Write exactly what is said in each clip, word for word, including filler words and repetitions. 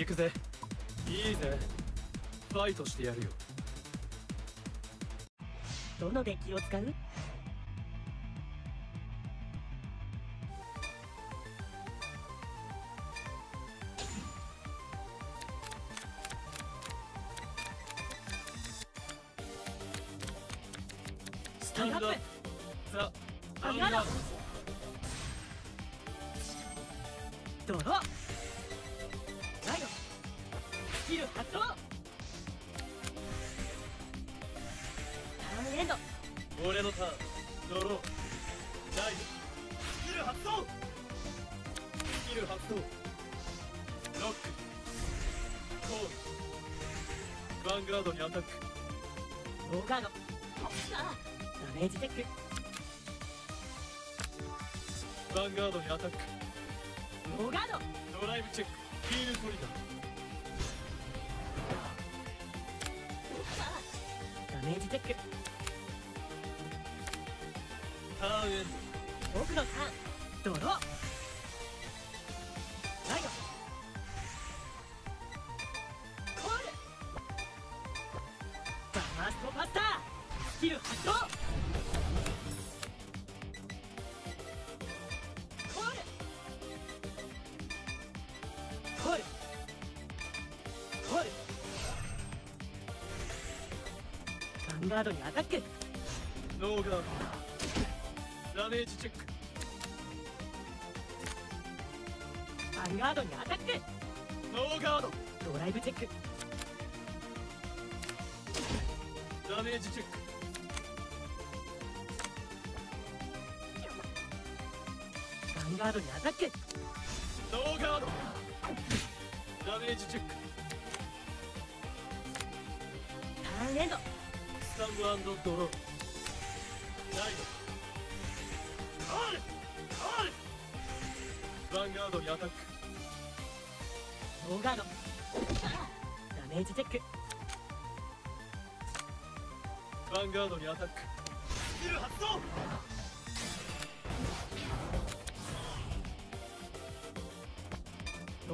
行くぜ。いいぜ、ファイトしてやるよ。どのデッキを使う？スタンドアップザ・アミラドロースキル発動。ターンエンド。俺のターン。ドローライドスキル発動。スキル発動ロックコールヴァンガードにアタック。オーガードダメージチェック。ヴァンガードにアタック。オーガードドライブチェック。ヒールトリガーダメージチェック。ターンエンド。奥のターンドローライドコールバーストバスタースキル発動。コールコールコールヴァンガードにアタック。ノーガードダメージチェック。ヴァンガードにアタック。ノーガードドライブチェック。ダメージチェック。ヴァンガードにアタック。ノーガードダメージチェック。ターンエンド。スタンドアンドドローライドコールコールヴァンガードにアタック。ノーガードダメージチェック。ヴァンガードにアタック。スキル発動。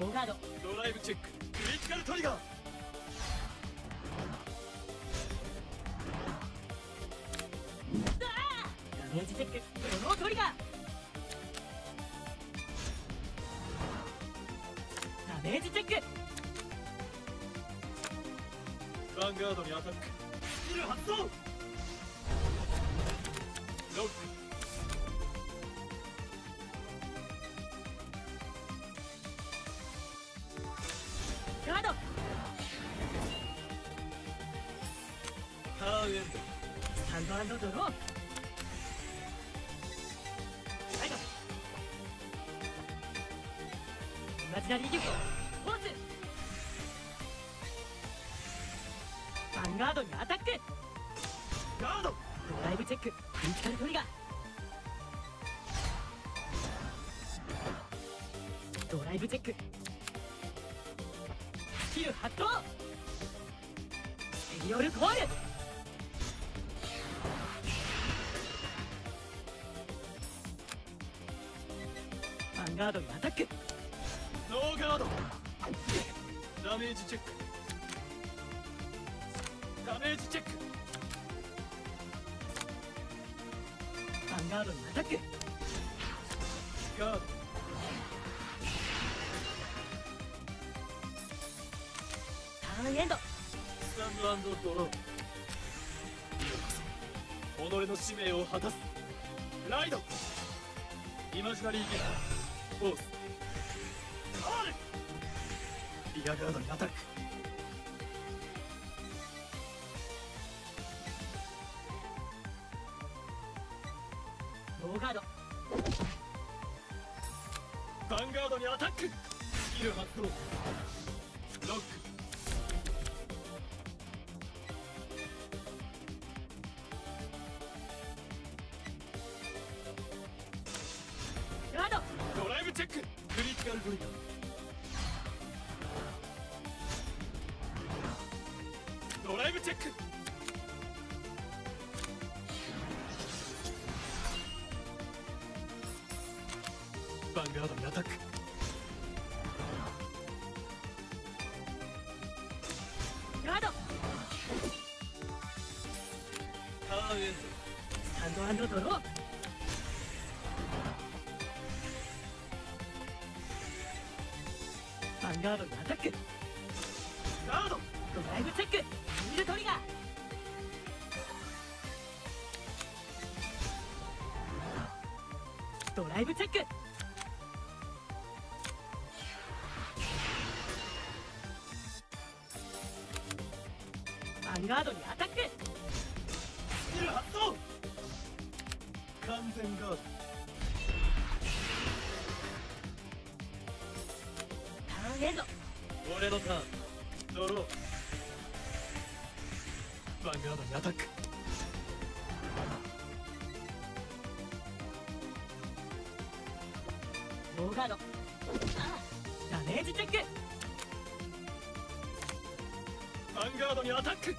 ノーガードドライブチェック。クリティカルトリガーダメージチェック。ドロートリガーダメージチェック。ヴァンガードにアタック。スキル発動。ロックガードターンエンド。スタンド&ドローマジナリーギフトホース。ヴァンガードにアタック。ガードドライブチェック。クリティカルトリガードライブチェック。スキル発動。エリオルコールヴァンガードにアタック。ノーガードダメージチェック。ダメージチェック。ヴァンガードにアタック。ガードターンエンド。スタンドアンドドロー。ようこそ己の使命を果たす。ライドイマジナリーギフトフォース。リアガードにアタック。ノーガードヴァンガードにアタック。スキル発動。ロックガードドライブチェック。クリティカルトリガードライブチェック。ヴァンガードにアタック。ウンスタンド&ドロー。ヴァンガードにアタック。ガードドライブチェック。ミルトリガー。ドライブチェック。ヴァンガードにアタック。スキル発動。完全ガード。ターンエンド。俺のターン。ドロー。ヴァンガードにアタック。ノーガード。ダメージチェック。ヴァンガードにアタック。ス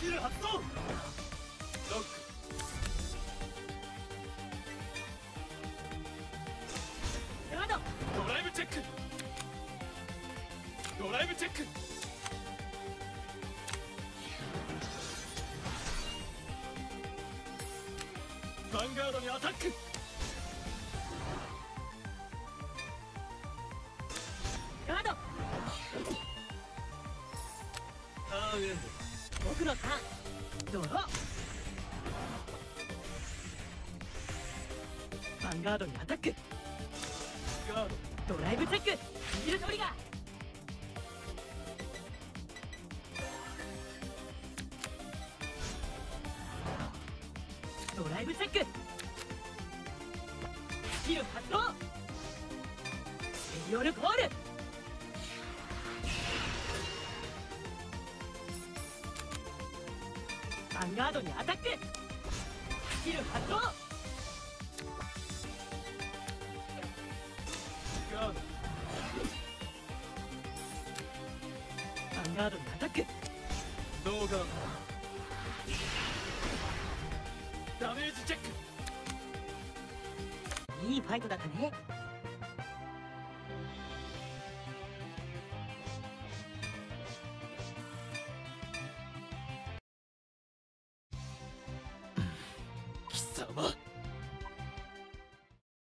キル発動。ロック。ガード。ドライブチェック。ドライブチェック。ヴァンガードにアタック。ガード。僕のターン。ドロー。ヴァンガードにアタック。ガード。ドライブチェック。ミルトリガー。ドライブチェック。スキル発動。メリオルコール。ヴァンガードにアタック。スキル発動。ガード。ヴァンガードにアタック。ノーガード。ダメージチェック。いいファイトだったね。